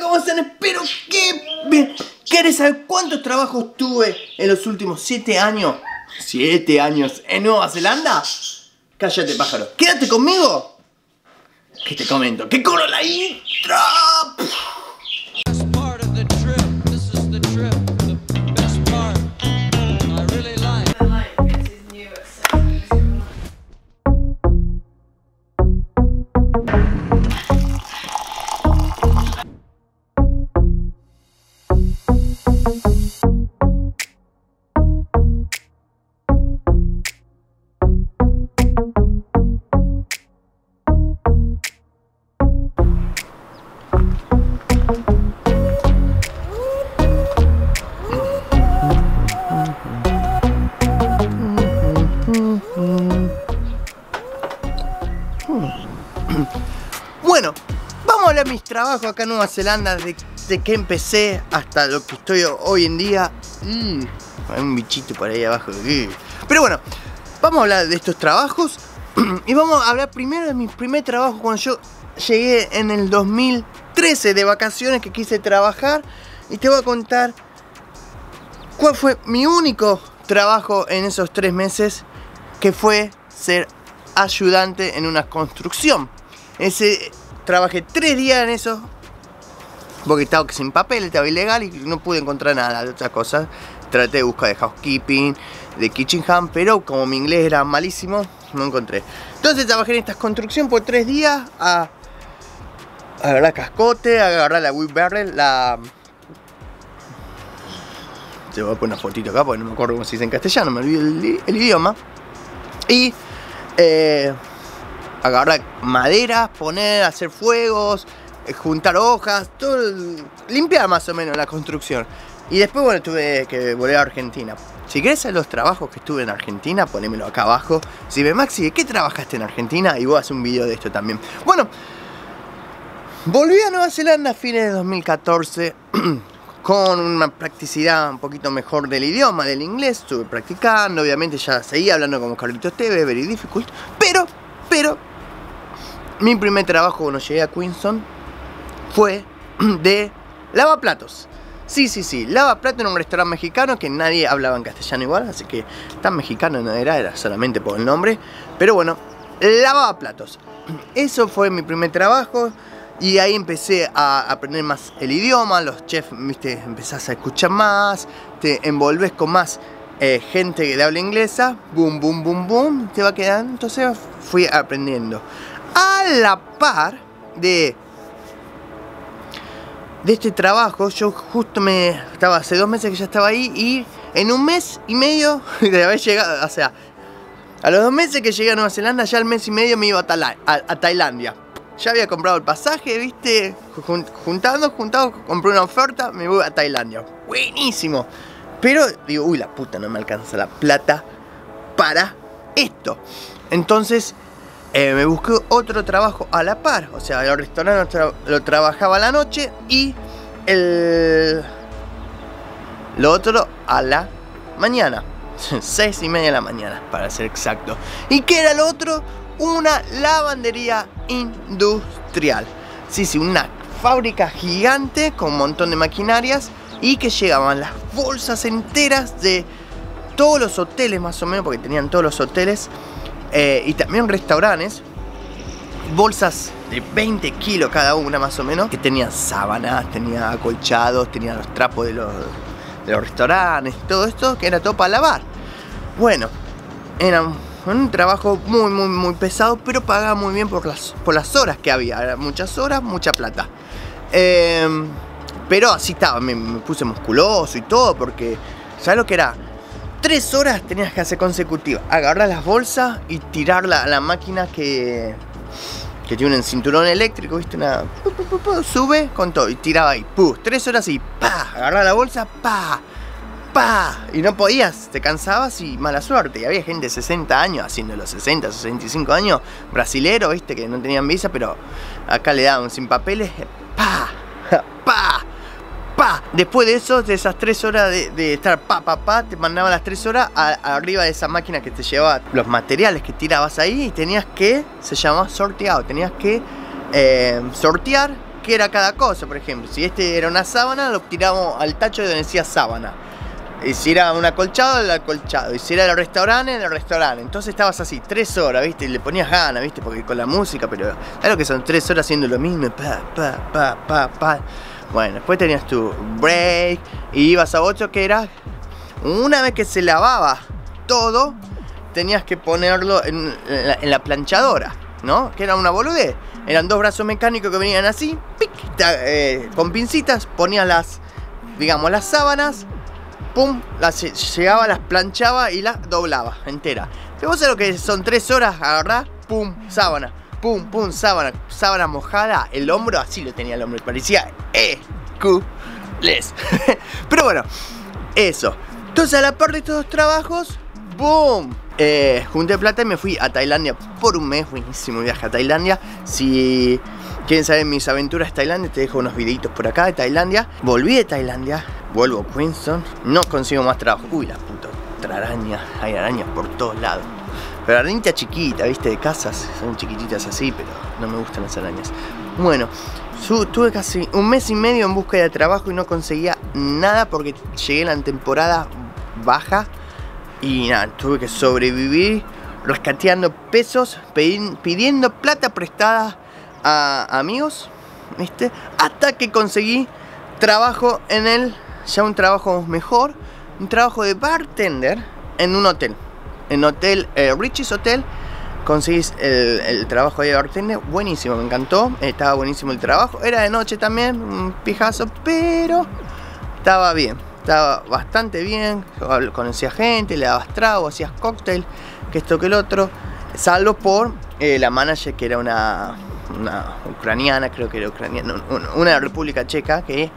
¿cómo están? Espero que bien. ¿Quieres saber cuántos trabajos tuve en los últimos 7 años? ¿7 años en Nueva Zelanda? Cállate, pájaro. Quédate conmigo. Que te comento. ¡Que corro la intro! Bueno, vamos a hablar de mis trabajos acá en Nueva Zelanda, desde que empecé hasta lo que estoy hoy en día. Hay un bichito por ahí abajo. Pero bueno, vamos a hablar de estos trabajos. Y vamos a hablar primero de mi primer trabajo, cuando yo llegué en el 2013 de vacaciones, que quise trabajar. Y te voy a contar cuál fue mi único trabajo en esos 3 meses, que fue ser ayudante en una construcción. Trabajé 3 días en eso, porque estaba sin papel, estaba ilegal y no pude encontrar nada de otras cosas. Traté de buscar de housekeeping, de kitchen hand, pero como mi inglés era malísimo, no encontré. Entonces trabajé en esta construcción por 3 días a agarrar cascote, a agarrar la wheat barrel, la... Te voy a poner una fotito acá porque no me acuerdo cómo se dice en castellano, me olvidé el idioma. Y... agarrar maderas, poner, hacer fuegos, juntar hojas, todo, limpiar más o menos la construcción. Y después, bueno, tuve que volver a Argentina. Si querés saber los trabajos que estuve en Argentina, ponémelo acá abajo. Si ve, Maxi, ¿de qué trabajaste en Argentina? Y vos haces un video de esto también. Bueno, volví a Nueva Zelanda a fines de 2014 con una practicidad un poquito mejor del idioma, del inglés. Estuve practicando, obviamente ya seguía hablando como Carlitos Teves, very difficult, pero mi primer trabajo cuando llegué a Queenstown fue de lavaplatos. Sí, lavaplatos en un restaurante mexicano que nadie hablaba en castellano igual, así que tan mexicano no era, era solamente por el nombre. Pero bueno, lavaplatos. Eso fue mi primer trabajo y ahí empecé a aprender más el idioma. Los chefs, viste, empezás a escuchar más, te envolves con más gente que habla inglesa, boom, te va quedando. Entonces fui aprendiendo a la par de este trabajo. Yo justo estaba hace 2 meses que ya estaba ahí, y en un mes y medio de haber llegado, o sea, a los 2 meses que llegué a Nueva Zelanda, ya al mes y medio me iba a Tailandia. Ya había comprado el pasaje, viste, juntando, compré una oferta, me voy a Tailandia. Buenísimo. Pero digo, uy, la puta, no me alcanza la plata para esto. Entonces me busqué otro trabajo a la par. O sea, el restaurante lo trabajaba a la noche y lo otro a la mañana. 6:30 de la mañana, para ser exacto. ¿Y qué era lo otro? Una lavandería industrial. Sí, una fábrica gigante con un montón de maquinarias. Y que llegaban las bolsas enteras de todos los hoteles, más o menos, porque tenían todos los hoteles y también restaurantes. Bolsas de 20 kilos cada una, más o menos, que tenían sábanas, tenía acolchados, tenían los trapos de los restaurantes, todo esto, que era todo para lavar. Bueno, era un trabajo muy pesado, pero pagaba muy bien por las horas que había. Eran muchas horas, mucha plata. Pero así estaba, me puse musculoso y todo, porque ¿sabes lo que era? 3 horas tenías que hacer consecutivas. Agarrar las bolsas y tirarla a la máquina que tiene un cinturón eléctrico, ¿viste? Una... Sube con todo y tiraba ahí. 3 horas y ¡pa! Agarrar la bolsa, ¡pa! ¡Pa! Y no podías, te cansabas y mala suerte. Y había gente de 60 años, haciendo los 60, 65 años, brasileros, ¿viste? Que no tenían visa, pero acá le daban sin papeles. ¡Pa! ¡Pa! Después de eso, de esas 3 horas de estar te mandaban las 3 horas arriba de esa máquina que te llevaba los materiales que tirabas ahí, y tenías que, se llama sorteado, tenías que sortear qué era cada cosa. Por ejemplo, si este era una sábana, lo tiramos al tacho de donde decía sábana. Y si era un acolchado, el acolchado. Y si era el restaurante, el restaurante. Entonces estabas así, 3 horas, ¿viste? Y le ponías ganas, ¿viste? Porque con la música, pero... Claro que son 3 horas haciendo lo mismo. Pa, pa, pa, pa, pa. Bueno, después tenías tu break. Y ibas a otro que era... Una vez que se lavaba todo, tenías que ponerlo en la planchadora, ¿no? Que era una boludez. Eran 2 brazos mecánicos que venían así, pic, con pincitas, ponías las, digamos, las sábanas, pum, las llegaba, las planchaba y las doblaba entera. ¿Te vos sabés lo que son 3 horas, agarrar, pum, sábana, pum, pum, sábana, sábana mojada, el hombro, así lo tenía el hombro, parecía Q-les. Pero bueno, eso. Entonces a la par de estos 2 trabajos, ¡boom! Junté plata y me fui a Tailandia por un mes. Buenísimo viaje a Tailandia. Si quieren saber mis aventuras de Tailandia, te dejo unos videitos por acá de Tailandia. Volví de Tailandia, vuelvo a Queenstown, no consigo más trabajo. Uy, la puta araña, hay arañas por todos lados. Pero arañita chiquita, viste, de casas, son chiquititas así, pero no me gustan las arañas. Bueno, tuve casi un mes y medio en busca de trabajo y no conseguía nada porque llegué en la temporada baja. Y nada, tuve que sobrevivir rescateando pesos, pidiendo plata prestada a amigos, ¿viste? Hasta que conseguí trabajo en el, ya un trabajo mejor, un trabajo de bartender en un hotel. En hotel, Richie's Hotel, conseguís el trabajo de bartender, buenísimo, me encantó, estaba buenísimo el trabajo. Era de noche también, un pijazo, pero estaba bien. Estaba bastante bien, conocía gente, le dabas trago, hacías cóctel, que esto que el otro, salvo por la manager que era una ucraniana, creo que era ucraniana, una república checa que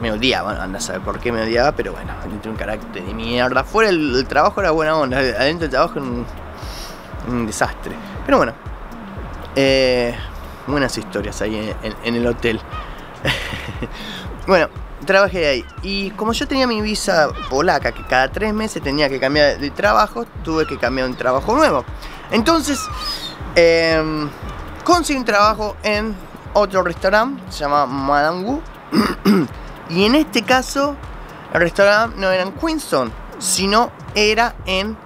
me odiaba, anda a saber por qué me odiaba, pero bueno, tenía un carácter de mierda. Fuera el trabajo era buena onda, adentro del trabajo era un desastre. Pero bueno, buenas historias ahí en el hotel. Bueno, trabajé ahí y como yo tenía mi visa polaca que cada 3 meses tenía que cambiar de trabajo, tuve que cambiar un trabajo nuevo. Entonces conseguí un trabajo en otro restaurante, se llama Malangu. Y en este caso el restaurante no era en Queenstown, sino era en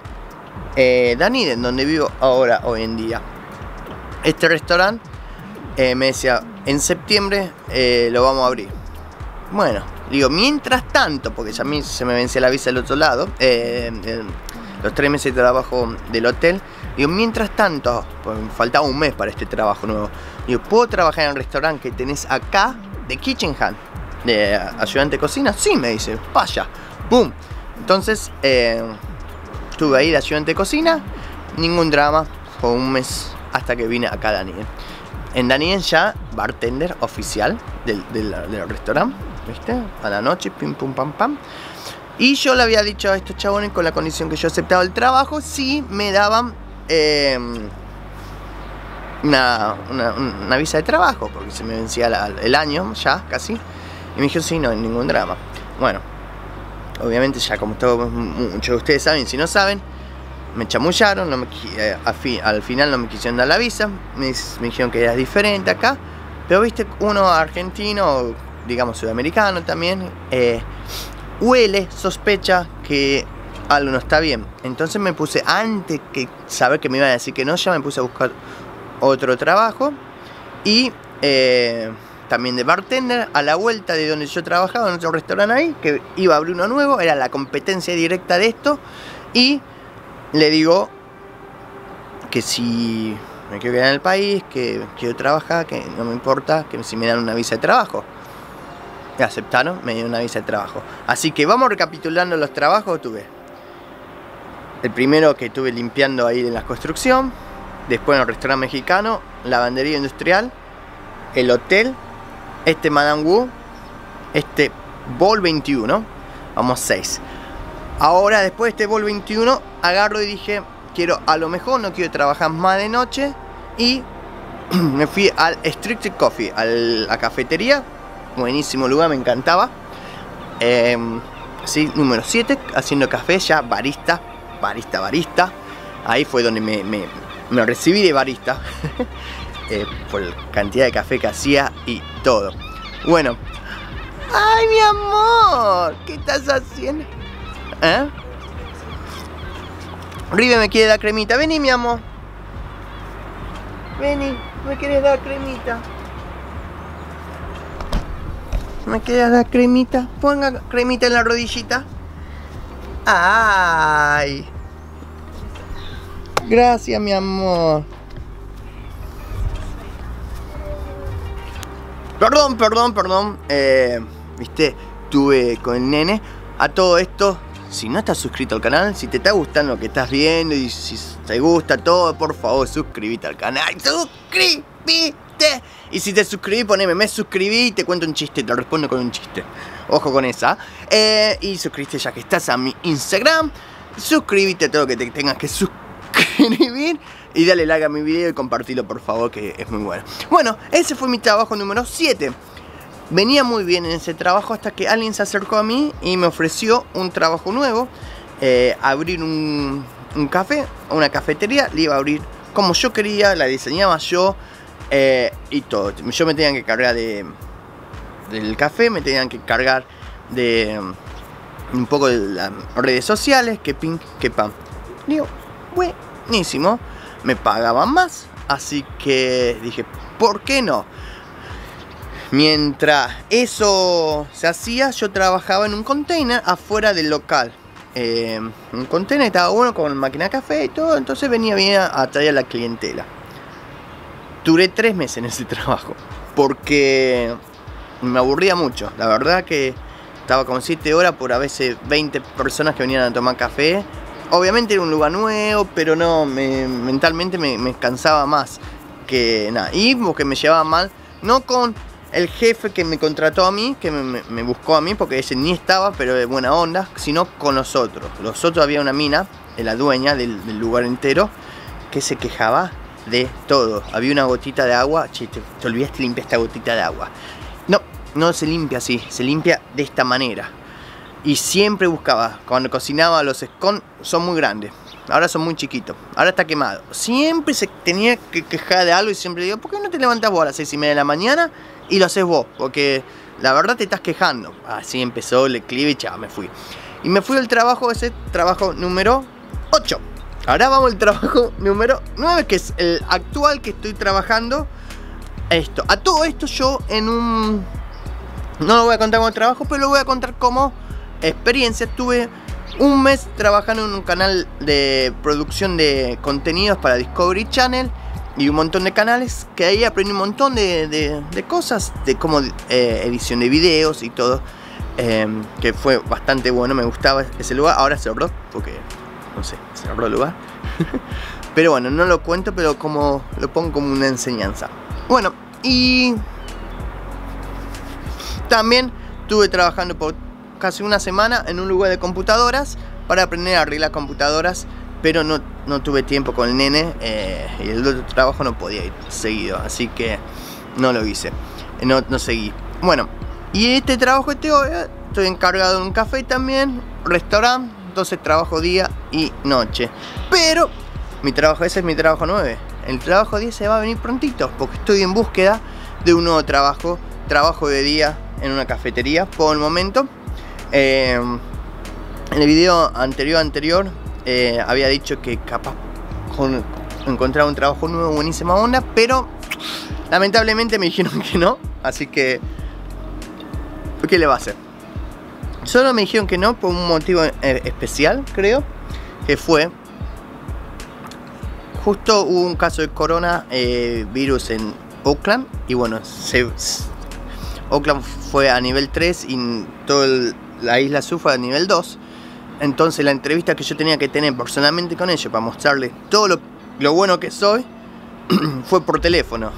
Dunedin, donde vivo ahora hoy en día. Este restaurante me decía, en septiembre lo vamos a abrir. Bueno, digo, mientras tanto, porque ya a mí se me vencía la visa del otro lado, los 3 meses de trabajo del hotel, digo, mientras tanto, pues, faltaba un mes para este trabajo nuevo, digo, ¿puedo trabajar en el restaurante que tenés acá de kitchen hand? ¿De ayudante de cocina? Sí, me dice, vaya, boom. Entonces, estuve ahí de ayudante de cocina, ningún drama, fue un mes hasta que vine acá a Daniel. En Daniel ya, bartender oficial del restaurante. ¿Viste? A la noche, pim pum pam pam. Y yo le había dicho a estos chabones, con la condición que yo aceptaba el trabajo, si me daban una visa de trabajo, porque se me vencía el año ya casi. Y me dijo, sí, no hay ningún drama. Bueno, obviamente ya como todos, muchos de ustedes saben, si no saben, me chamullaron, no me, al final no me quisieron dar la visa. Me dijeron que era diferente acá. Pero viste, uno argentino, digamos sudamericano también, huele, sospecha que algo no está bien. Entonces me puse, antes que saber que me iban a decir que no, ya me puse a buscar otro trabajo. Y también de bartender, a la vuelta de donde yo trabajaba, en otro restaurante ahí, que iba a abrir uno nuevo, era la competencia directa de esto. Y le digo que si me quiero quedar en el país, que quiero trabajar, que no me importa, que si me dan una visa de trabajo. Me aceptaron, me dieron una visa de trabajo. Así que vamos recapitulando los trabajos que tuve. El primero que tuve limpiando ahí en la construcción, después en el restaurante mexicano, lavandería industrial, el hotel, este Malangu, este Ball 21, vamos 6. Ahora después de este Ball 21 agarro y dije, quiero, a lo mejor no quiero trabajar más de noche, y me fui al Stricted Coffee, a la cafetería. Buenísimo lugar, me encantaba. Sí, número 7, haciendo café, ya barista. Ahí fue donde me recibí de barista. por la cantidad de café que hacía y todo. Bueno. ¡Ay, mi amor! ¿Qué estás haciendo? ¿Eh? Ribe me quiere dar cremita. Vení, mi amor. Vení, me querés dar cremita. ¿Me querés dar cremita? Ponga cremita en la rodillita. ¡Ay! Gracias, mi amor. Perdón. Viste, estuve con el nene. A todo esto, si no estás suscrito al canal, si te está gustando lo que estás viendo y si te gusta todo, por favor, suscríbete al canal. ¡Suscríbete! Y si te suscribí, poneme me suscribí y te cuento un chiste, te respondo con un chiste. Ojo con esa. Y suscríbete ya que estás a mi Instagram. Suscríbete a todo lo que te tengas que suscribir. Y dale like a mi video y compartilo, por favor, que es muy bueno. Bueno, ese fue mi trabajo número 7. Venía muy bien en ese trabajo hasta que alguien se acercó a mí y me ofreció un trabajo nuevo. Abrir un café, una cafetería. Le iba a abrir como yo quería, la diseñaba yo y todo. Yo me tenían que cargar del café, me tenían que cargar de un poco de las redes sociales, que pin, que pan. Digo, buenísimo. Me pagaban más, así que dije, ¿por qué no? Mientras eso se hacía, yo trabajaba en un container afuera del local. Un container estaba bueno con máquina de café y todo, entonces venía a atraer a la clientela. Duré 3 meses en ese trabajo, porque me aburría mucho. La verdad que estaba con 7 horas por a veces 20 personas que venían a tomar café. Obviamente era un lugar nuevo, pero no, mentalmente me cansaba más que nada. Y porque me llevaba mal, no con el jefe que me contrató a mí, que me buscó a mí, porque ese ni estaba, pero de buena onda, sino con los otros. Los otros había una mina, la dueña del lugar entero, que se quejaba de todo. Había una gotita de agua, che, te olvidaste limpiar esta gotita de agua. No, no se limpia así, se limpia de esta manera. Y siempre buscaba, cuando cocinaba los scones, son muy grandes, ahora son muy chiquitos, ahora está quemado. Siempre se tenía que quejar de algo y siempre digo, ¿por qué no te levantas vos a las 6:30 de la mañana y lo haces vos? Porque la verdad te estás quejando. Así empezó el declive y chao, me fui. Y me fui al trabajo, ese trabajo número 8. Ahora vamos al trabajo número 9, que es el actual que estoy trabajando. Esto, a todo esto yo en un... No lo voy a contar como trabajo, pero lo voy a contar como... experiencia. Estuve un mes trabajando en un canal de producción de contenidos para Discovery Channel y un montón de canales, que ahí aprendí un montón de cosas de cómo edición de videos y todo, que fue bastante bueno. Me gustaba ese lugar. Ahora se cerró porque no sé, se cerró el lugar pero bueno, no lo cuento, pero como lo pongo como una enseñanza. Bueno, y también estuve trabajando por casi una semana en un lugar de computadoras para aprender a arreglar computadoras, pero no tuve tiempo con el nene y el otro trabajo no podía ir seguido, así que no lo hice, no seguí. Bueno, y este trabajo estoy encargado de un café también, restaurante, entonces trabajo día y noche, pero mi trabajo ese es mi trabajo 9, el trabajo 10 se va a venir prontito porque estoy en búsqueda de un nuevo trabajo de día en una cafetería por el momento. En el video anterior había dicho que capaz encontrar un trabajo nuevo, buenísima onda, pero lamentablemente me dijeron que no, así que ¿qué le va a hacer? Solo me dijeron que no por un motivo especial, creo que fue justo hubo un caso de coronavirus en Oakland y bueno, Oakland fue a nivel 3 y todo la isla sur fue a nivel 2. Entonces la entrevista que yo tenía que tener personalmente con ellos para mostrarles todo lo bueno que soy fue por teléfono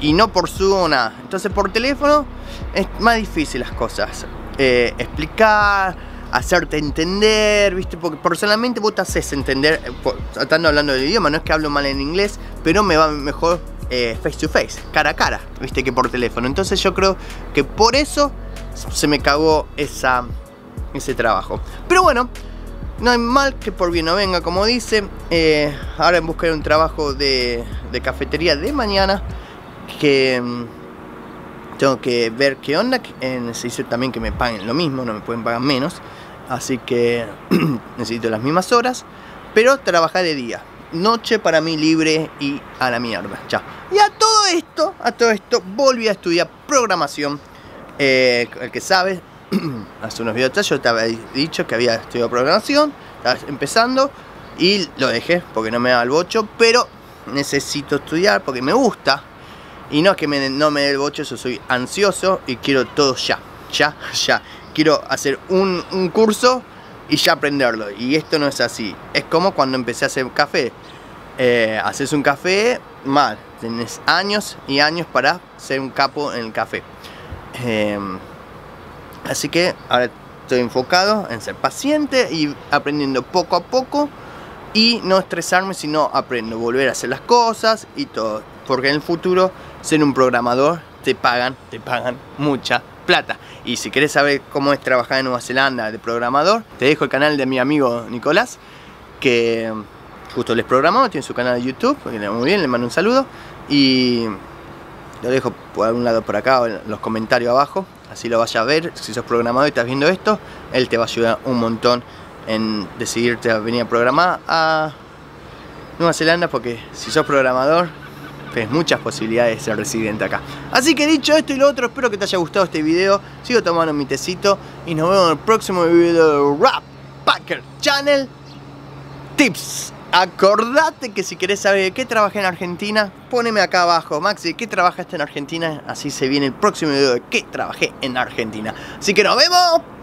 y no por Zoom, nada. Entonces por teléfono es más difícil las cosas, explicar, hacerte entender, ¿viste? Porque personalmente vos te haces entender estando hablando del idioma. No es que hablo mal en inglés, pero me va mejor face to face, cara a cara, ¿viste? Que por teléfono. Entonces yo creo que por eso se me cagó ese trabajo. Pero bueno, no hay mal que por bien no venga, como dice. Ahora en busca de un trabajo de cafetería de mañana. que tengo que ver qué onda. Necesito también que me paguen lo mismo, no me pueden pagar menos. Así que necesito las mismas horas, pero trabajar de día. Noche para mí libre y a la mierda. Chao. Y a todo esto, volví a estudiar programación. El que sabe, hace unos videos atrás yo te había dicho que había estudiado programación. Estaba empezando y lo dejé porque no me daba el bocho, pero necesito estudiar porque me gusta. Y no es que no me dé el bocho, yo soy ansioso y quiero todo ya. Quiero hacer un curso y ya aprenderlo. Y esto no es así. Es como cuando empecé a hacer café. Haces un café mal. Tenés años y años para ser un capo en el café. Así que ahora estoy enfocado en ser paciente y aprendiendo poco a poco. Y no estresarme, sino aprendo. Volver a hacer las cosas y todo. Porque en el futuro ser un programador te pagan mucha plata. Y si querés saber cómo es trabajar en Nueva Zelanda de programador, te dejo el canal de mi amigo Nicolás, que justo les programó, tiene su canal de YouTube, muy bien, le mando un saludo y lo dejo por algún lado por acá o en los comentarios abajo, así lo vayas a ver. Si sos programador y estás viendo esto, él te va a ayudar un montón en decidirte a venir a programar a Nueva Zelanda, porque si sos programador tenés muchas posibilidades de ser residente acá. Así que dicho esto y lo otro, espero que te haya gustado este video. Sigo tomando mi tecito y nos vemos en el próximo video de Rappackers Channel Tips. Acordate que si querés saber de qué trabajé en Argentina, poneme acá abajo, Maxi, ¿de qué trabajaste en Argentina? Así se viene el próximo video de qué trabajé en Argentina. Así que nos vemos.